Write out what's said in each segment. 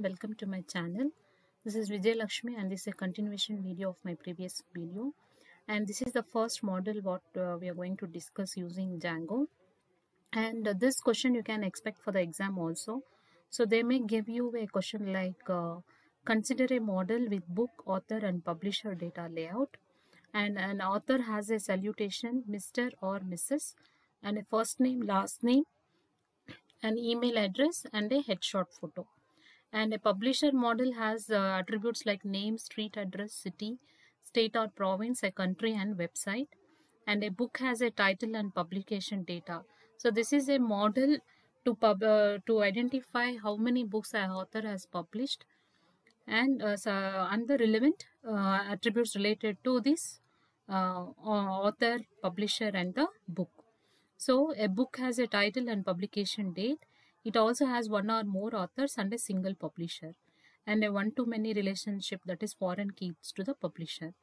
Welcome to my channel. This is Vijay Lakshmi and this is a continuation video of my previous video, and this is the first model what we are going to discuss using Django. And this question you can expect for the exam also. So they may give you a question like consider a model with book, author and publisher data layout, and an author has a salutation Mr. or Mrs. and a first name, last name, an email address and a headshot photo. And a publisher model has attributes like name, street address, city, state or province, a country and website. And a book has a title and publication data. So this is a model to identify how many books an author has published, and the relevant attributes related to this author, publisher and the book. So a book has a title and publication date. It also has one or more authors and a single publisher, and a one-to-many relationship, that is foreign keys to the publisher.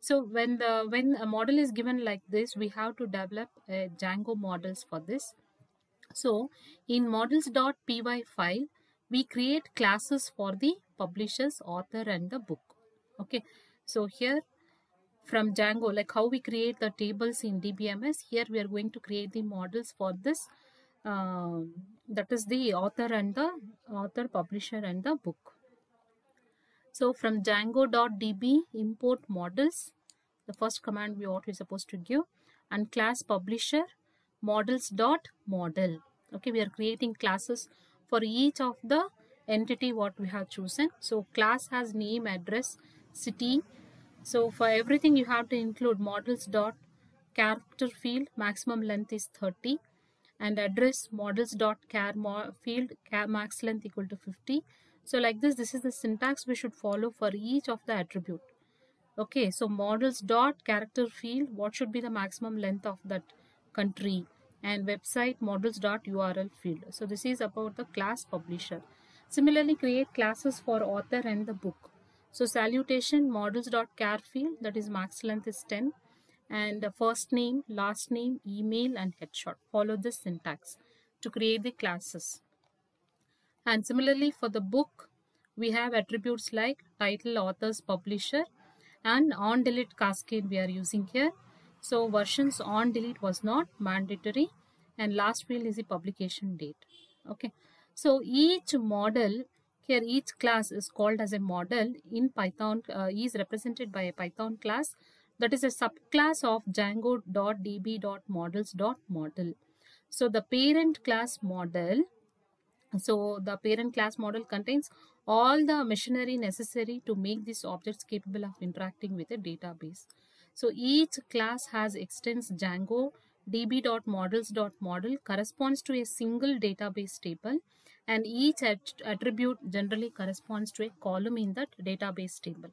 So when a model is given like this, we have to develop a Django models for this. So in models.py file, we create classes for the publishers, author and the book. Okay, so here from Django, like how we create the tables in DBMS, here we are going to create the models for this. That is the author and the author, publisher and the book. So from Django.db import models, the first command we ought to be supposed to give, and class publisher models.model. Okay, we are creating classes for each of the entity what we have chosen. So class has name, address, city. So for everything you have to include models.dot character field, maximum length is 30. And address models.char field, max length equal to 50. So like this, this is the syntax we should follow for each of the attribute. Okay, so models.character field, what should be the maximum length of that country, and website models.dot url field. So this is about the class publisher. Similarly, create classes for author and the book. So salutation models.char field, that is max length is 10. And the first name, last name, email and headshot. Follow this syntax to create the classes. And similarly for the book, we have attributes like title, authors, publisher, and on delete cascade we are using here. So versions on delete was not mandatory, and last field is the publication date. Okay, so each model here, each class is called as a model in Python, is represented by a Python class. That is a subclass of Django.db.models.model. So the parent class model, contains all the machinery necessary to make these objects capable of interacting with a database. So each class has extends Django.db.models.model corresponds to a single database table, and each attribute generally corresponds to a column in that database table.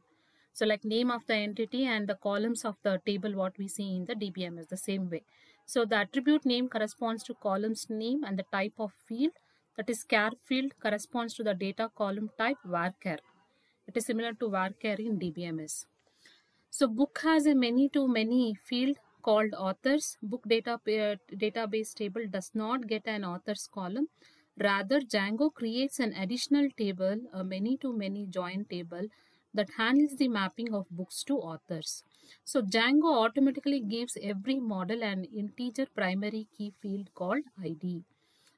So like name of the entity and the columns of the table what we see in the DBMS, the same way. So the attribute name corresponds to columns name, and the type of field, that is char field, corresponds to the data column type varchar. It is similar to varchar in DBMS. So book has a many-to-many field called authors. Book database table does not get an authors column. Rather, Django creates an additional table, a many-to-many join table, that handles the mapping of books to authors. So Django automatically gives every model an integer primary key field called ID.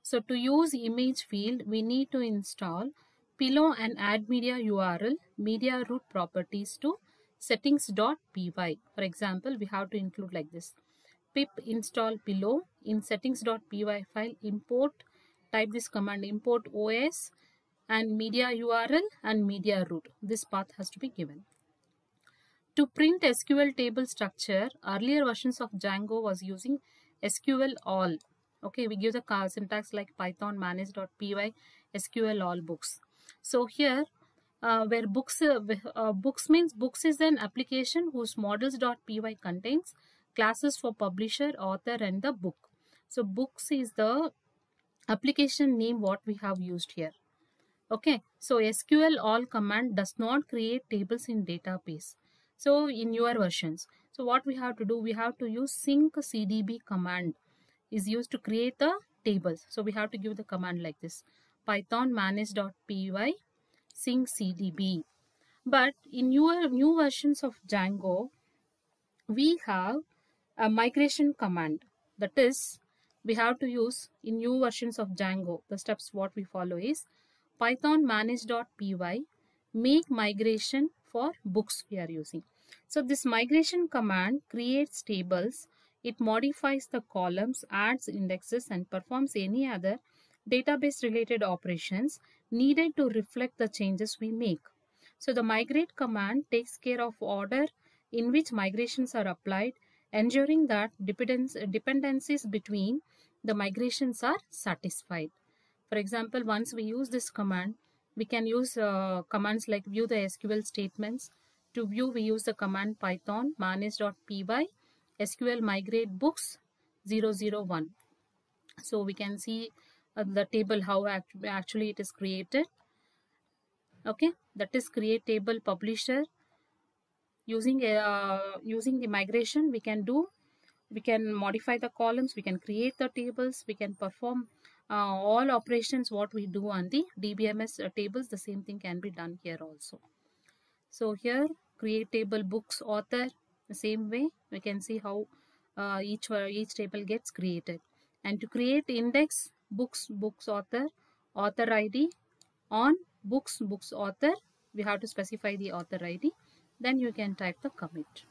So to use image field, we need to install pillow and add media URL, media root properties to settings.py. For example, we have to include like this: pip install pillow. In settings.py file, import, type this command, import OS and media URL and media root. This path has to be given. To print SQL table structure, earlier versions of Django was using SQL all. Okay, we give the syntax like python manage.py SQL all books. So here where books, books means books is an application whose models.py contains classes for publisher, author and the book. So books is the application name what we have used here. Okay, so SQL all command does not create tables in database. So in newer versions, so what we have to do, we have to use sync CDB command is used to create the tables. So we have to give the command like this: python manage.py sync CDB. But in new versions of Django, we have a migration command. That is, we have to use in new versions of Django. The steps what we follow is Python manage.py, make migration for books we are using. So this migration command creates tables, it modifies the columns, adds indexes and performs any other database related operations needed to reflect the changes we make. So the migrate command takes care of order in which migrations are applied, ensuring that dependencies between the migrations are satisfied. For example, once we use this command, we can use commands like view the SQL statements. To view, we use the command Python manage.py SQL migrate books 001. So we can see the table how actually it is created. Okay, that is create table publisher. Using the migration, we can modify the columns, we can create the tables, we can perform all operations what we do on the DBMS tables. The same thing can be done here also. So here create table books author, the same way we can see how each table gets created. And to create index books author ID on books author, we have to specify the author ID. Then you can type the commit.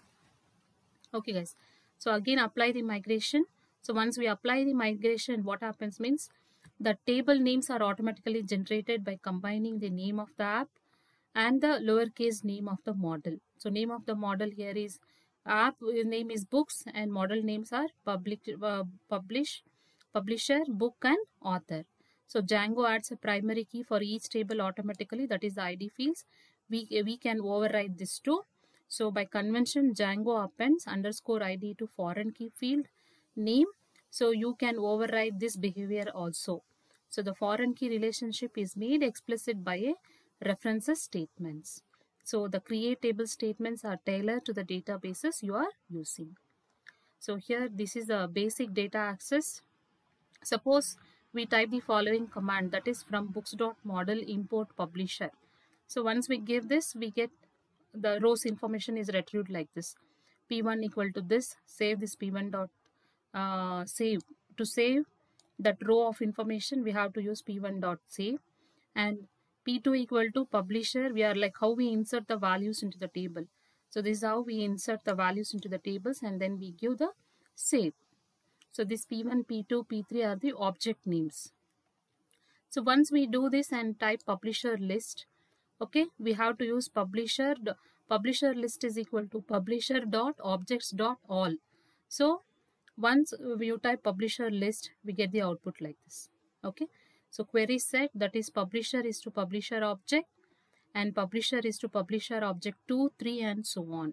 Okay guys, so again apply the migration. So once we apply the migration, what happens means the table names are automatically generated by combining the name of the app and the lowercase name of the model. So name of the model here is app name is books and model names are publisher, book and author. So Django adds a primary key for each table automatically, that is the ID fields. We can override this too. So by convention, Django appends underscore ID to foreign key field name. So you can override this behavior also. So the foreign key relationship is made explicit by a references statements. So the create table statements are tailored to the databases you are using. So here this is the basic data access. Suppose we type the following command, that is from books.model import publisher. So once we give this, we get the rows information is retrieved like this. P1 equal to this, save this P1 dot save. To save that row of information, we have to use P1 dot save. And P2 equal to publisher, we are like how we insert the values into the table. So this is how we insert the values into the tables and then we give the save. So this P1, P2, P3 are the object names. So once we do this and type publisher list, okay, we have to use publisher. Publisher list is equal to publisher.objects.all. So once you type publisher list, we get the output like this. Okay. So query set, that is publisher is to publisher object and publisher is to publisher object 2, 3 and so on.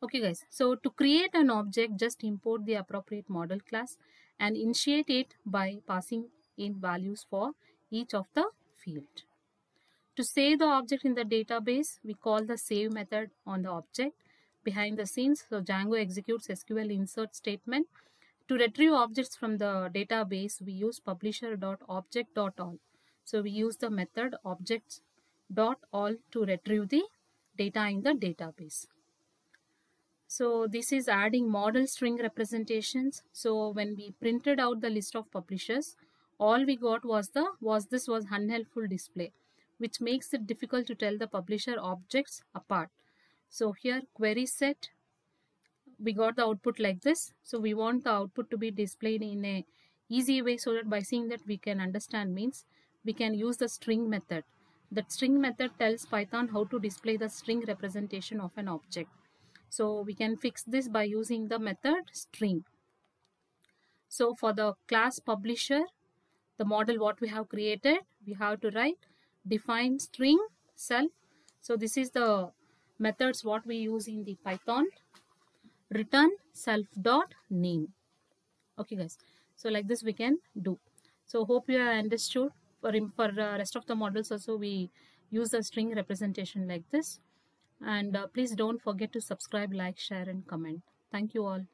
Okay guys, so to create an object, just import the appropriate model class and initiate it by passing in values for each of the field. To save the object in the database, we call the save method on the object. Behind the scenes, so Django executes SQL insert statement. To retrieve objects from the database, we use publisher.object.all. So we use the method objects.all to retrieve the data in the database. So this is adding model string representations. So when we printed out the list of publishers, all we got was this was unhelpful display, which makes it difficult to tell the publisher objects apart. So here query set, we got the output like this. So we want the output to be displayed in a easy way, so that by seeing that we can understand means we can use the string method. The string method tells Python how to display the string representation of an object. So we can fix this by using the method string. So for the class publisher, the model what we have created, we have to write define string self. So this is the methods what we use in the Python. Return self dot name. Okay guys, so like this we can do. So hope you have understood. For rest of the models also we use the string representation like this. And please don't forget to subscribe, like, share and comment. Thank you all.